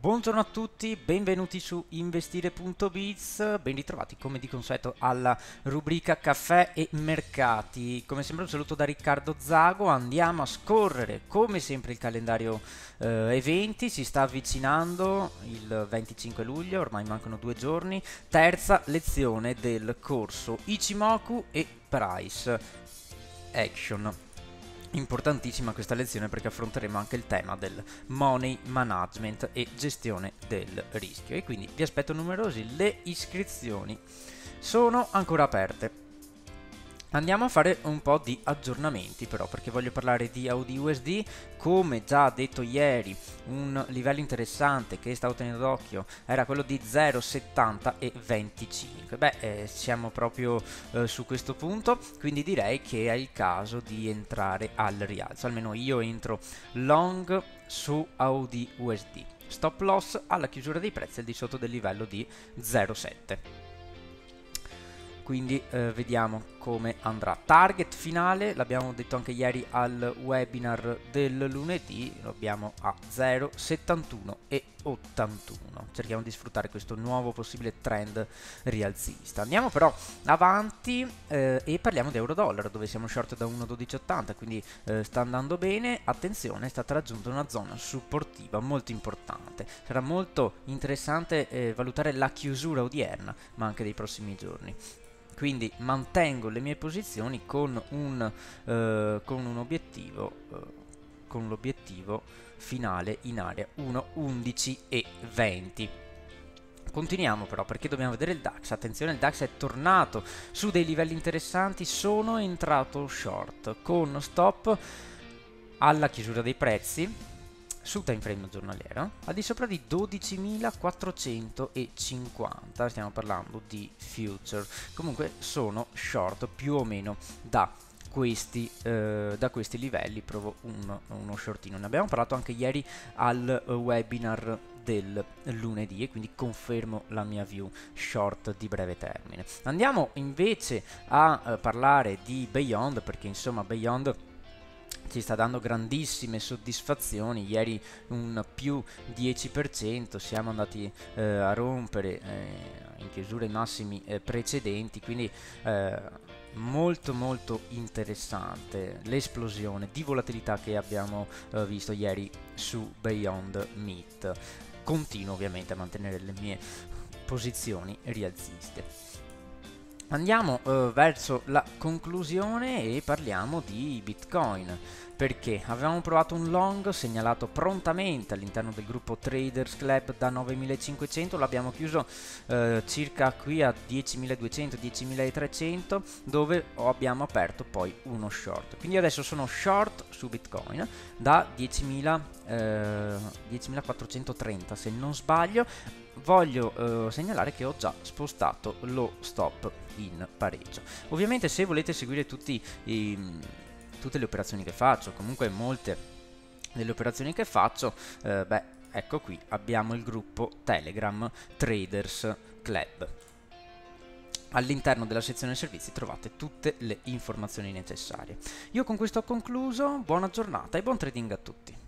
Buongiorno a tutti, benvenuti su Investire.biz, ben ritrovati come di consueto alla rubrica Caffè e Mercati. Come sempre un saluto da Riccardo Zago, andiamo a scorrere come sempre il calendario eventi. Si sta avvicinando il 25 luglio, ormai mancano 2 giorni, terza lezione del corso Ichimoku e Price Action. Importantissima questa lezione perché affronteremo anche il tema del money management e gestione del rischio, e quindi vi aspetto numerosi, le iscrizioni sono ancora aperte. Andiamo a fare un po' di aggiornamenti però, perché voglio parlare di AUD USD. Come già detto ieri, un livello interessante che stavo tenendo d'occhio era quello di 0,70 e 25. Beh, siamo proprio su questo punto, quindi direi che è il caso di entrare al rialzo. Almeno io entro long su AUD USD, stop loss alla chiusura dei prezzi al di sotto del livello di 0,7. Quindi vediamo come andrà. Target finale, l'abbiamo detto anche ieri al webinar del lunedì, lo abbiamo a 0,71 e 81. Cerchiamo di sfruttare questo nuovo possibile trend rialzista. Andiamo però avanti e parliamo di euro-dollaro, dove siamo short da 1,1280, quindi sta andando bene. Attenzione, è stata raggiunta una zona supportiva molto importante. Sarà molto interessante valutare la chiusura odierna, ma anche dei prossimi giorni. Quindi mantengo le mie posizioni con l'obiettivo finale in area 1,11 e 20. Continuiamo però, perché dobbiamo vedere il DAX. Attenzione, il DAX è tornato su dei livelli interessanti. Sono entrato short con stop alla chiusura dei prezzi sul time frame giornaliero al di sopra di 12.450, stiamo parlando di future. Comunque sono short più o meno da questi livelli, provo uno shortino. Ne abbiamo parlato anche ieri al webinar del lunedì e quindi confermo la mia view short di breve termine. Andiamo invece a parlare di Beyond, perché insomma Beyond ci sta dando grandissime soddisfazioni. Ieri un più 10%, siamo andati a rompere in chiusura i massimi precedenti, quindi molto molto interessante l'esplosione di volatilità che abbiamo visto ieri su Beyond Meat. Continuo ovviamente a mantenere le mie posizioni rialziste. Andiamo verso la conclusione e parliamo di Bitcoin, perché avevamo provato un long segnalato prontamente all'interno del gruppo Traders Club da 9.500, l'abbiamo chiuso circa qui a 10.200-10.300, dove abbiamo aperto poi uno short. Quindi adesso sono short su Bitcoin da 10.430 se non sbaglio. Voglio segnalare che ho già spostato lo stop in pareggio. Ovviamente se volete seguire tutte le operazioni che faccio, comunque molte delle operazioni che faccio, beh, ecco qui abbiamo il gruppo Telegram Traders Club. All'interno della sezione servizi trovate tutte le informazioni necessarie. Io con questo ho concluso, buona giornata e buon trading a tutti.